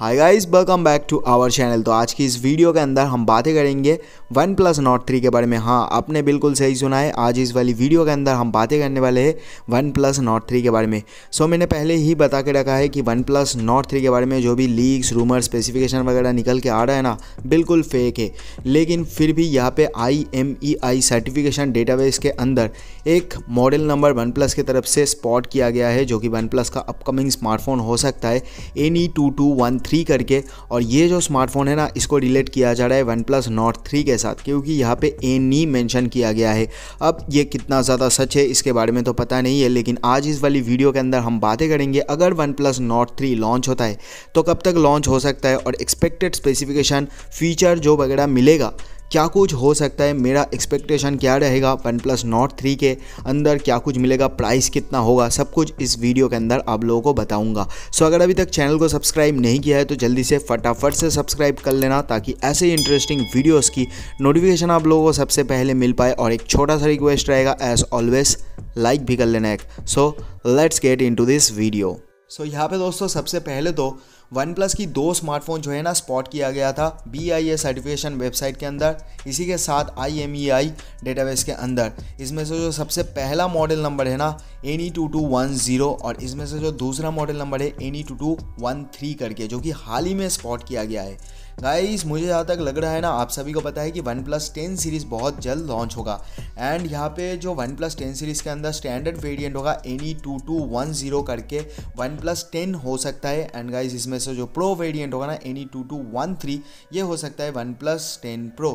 Hi guys, welcome back to our channel. तो आज की इस वीडियो के अंदर हम बातें करेंगे OnePlus Nord 3 के बारे में। हाँ, आपने बिल्कुल सही सुना है, आज इस वाली वीडियो के अंदर हम बातें करने वाले हैं OnePlus Nord 3 के बारे में। मैंने पहले ही बता के रखा है कि OnePlus Nord 3 के बारे में जो भी लीक्स, रूमर, स्पेसिफिकेशन वगैरह निकल के आ रहा है ना, बिल्कुल फेक है। लेकिन फिर भी यहाँ पर IMEI सर्टिफिकेशन डेटाबेस के अंदर एक मॉडल नंबर OnePlus की तरफ से स्पॉट किया गया है, जो कि OnePlus का अपकमिंग स्मार्टफोन हो सकता है NE2213 करके। और ये जो स्मार्टफोन है ना, इसको रिलेट किया जा रहा है OnePlus Nord 3 के साथ, क्योंकि यहाँ पे NE मेंशन किया गया है। अब ये कितना ज़्यादा सच है इसके बारे में तो पता नहीं है, लेकिन आज इस वाली वीडियो के अंदर हम बातें करेंगे अगर OnePlus Nord 3 लॉन्च होता है तो कब तक लॉन्च हो सकता है, और एक्सपेक्टेड स्पेसिफिकेशन, फीचर जो वगैरह मिलेगा, क्या कुछ हो सकता है, मेरा एक्सपेक्टेशन क्या रहेगा OnePlus Nord 3 के अंदर, क्या कुछ मिलेगा, प्राइस कितना होगा, सब कुछ इस वीडियो के अंदर आप लोगों को बताऊंगा। अगर अभी तक चैनल को सब्सक्राइब नहीं किया है तो जल्दी से फटाफट से सब्सक्राइब कर लेना, ताकि ऐसे ही इंटरेस्टिंग वीडियोज़ की नोटिफिकेशन आप लोगों को सबसे पहले मिल पाए। और एक छोटा सा रिक्वेस्ट रहेगा, एज ऑलवेज लाइक भी कर लेना एक। So let's get into this video. यहाँ पे दोस्तों, सबसे पहले तो OnePlus की दो स्मार्टफोन जो है ना, स्पॉट किया गया था BIS सर्टिफिकेशन वेबसाइट के अंदर, इसी के साथ IMEI डेटाबेस के अंदर। इसमें से जो सबसे पहला मॉडल नंबर है ना NE2210, और इसमें से जो दूसरा मॉडल नंबर है NE2213 करके, जो कि हाल ही में स्पॉट किया गया है। गाइस, मुझे जहाँ तक लग रहा है ना, आप सभी को पता है कि OnePlus 10 सीरीज़ बहुत जल्द लॉन्च होगा। एंड यहाँ पे जो OnePlus 10 सीरीज़ के अंदर स्टैंडर्ड वेरिएंट होगा NE2210 करके OnePlus 10 हो सकता है। एंड गाइस, इसमें से जो प्रो वेरिएंट होगा ना NE2213, ये हो सकता है OnePlus 10 Pro।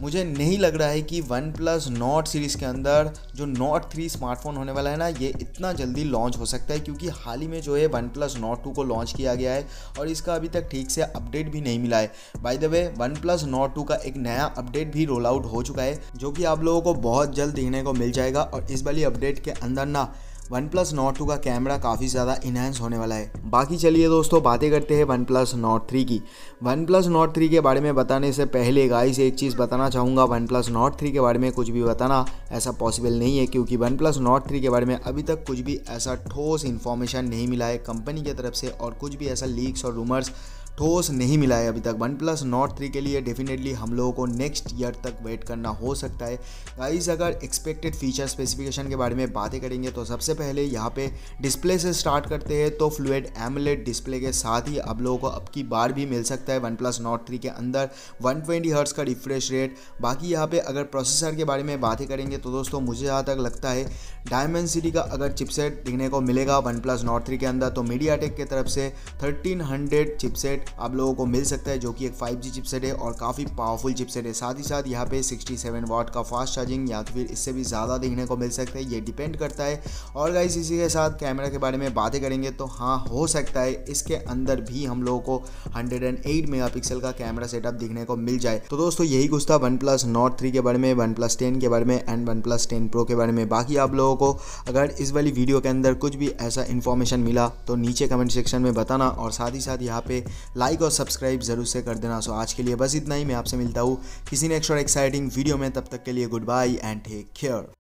मुझे नहीं लग रहा है कि OnePlus Nord सीरीज़ के अंदर जो Nord 3 स्मार्टफोन होने वाला है ना, ये इतना जल्दी लॉन्च हो सकता है, क्योंकि हाल ही में जो है OnePlus Nord 2 को लॉन्च किया गया है और इसका अभी तक ठीक से अपडेट भी नहीं मिला है। By the way, OnePlus Nord 2 का एक नया अपडेट भी रोल आउट हो चुका है, जो कि आप लोगों को बहुत जल्द देखने को मिल जाएगा। और इस वाली अपडेट के अंदर ना OnePlus Nord 2 का कैमरा काफ़ी ज़्यादा इन्हेंस होने वाला है। बाकी चलिए दोस्तों, बातें करते हैं OnePlus Nord 3 की। OnePlus Nord 3 के बारे में बताने से पहले गाइस, एक चीज़ बताना चाहूँगा, OnePlus Nord 3 के बारे में कुछ भी बताना ऐसा पॉसिबल नहीं है, क्योंकि OnePlus Nord 3 के बारे में अभी तक कुछ भी ऐसा ठोस इन्फॉर्मेशन नहीं मिला है कंपनी की तरफ से, और कुछ भी ऐसा लीक्स और रूमर्स ठोस नहीं मिला है अभी तक। OnePlus Nord 3 के लिए डेफिनेटली हम लोगों को नेक्स्ट ईयर तक वेट करना हो सकता है। गाइस, अगर एक्सपेक्टेड फीचर स्पेसिफिकेशन के बारे में बातें करेंगे तो सबसे पहले यहाँ पे डिस्प्ले से स्टार्ट करते हैं। तो फ्लूइड एमोलेड डिस्प्ले के साथ ही आप लोगों को अब की बार भी मिल सकता है OnePlus Nord 3 के अंदर 120 हर्ट्ज़ का रिफ्रेश रेट। बाकी यहाँ पे अगर प्रोसेसर के बारे में बातें करेंगे तो दोस्तों, मुझे जहाँ तक लगता है डायमेंसिटी का अगर चिपसेट दिखने को मिलेगा OnePlus Nord 3 के अंदर, तो MediaTek की तरफ से 1300 चिपसेट आप लोगों को मिल सकता है, जो कि एक 5G चिपसेट है और काफ़ी पावरफुल चिपसेट है। साथ ही साथ यहाँ पे 67 वाट का फास्ट चार्जिंग या फिर इससे भी ज़्यादा देखने को मिल सकता है, ये डिपेंड करता है। और गाइस, इसी के साथ कैमरा के बारे में बातें करेंगे तो हाँ, हो सकता है इसके अंदर भी हम लोगों को 108 मेगापिक्सल का कैमरा सेटअप देखने को मिल जाए। तो दोस्तों, यही कुछ था OnePlus Nord 3 के बारे में, OnePlus 10 के बारे में एंड OnePlus 10 Pro के बारे में। बाकी आप लोगों को अगर इस वाली वीडियो के अंदर कुछ भी ऐसा इन्फॉर्मेशन मिला तो नीचे कमेंट सेक्शन में बताना, और साथ ही साथ यहाँ पे लाइक और सब्सक्राइब जरूर से कर देना। आज के लिए बस इतना ही। मैं आपसे मिलता हूँ किसी नेक्स्ट और एक्साइटिंग वीडियो में, तब तक के लिए goodbye and take care.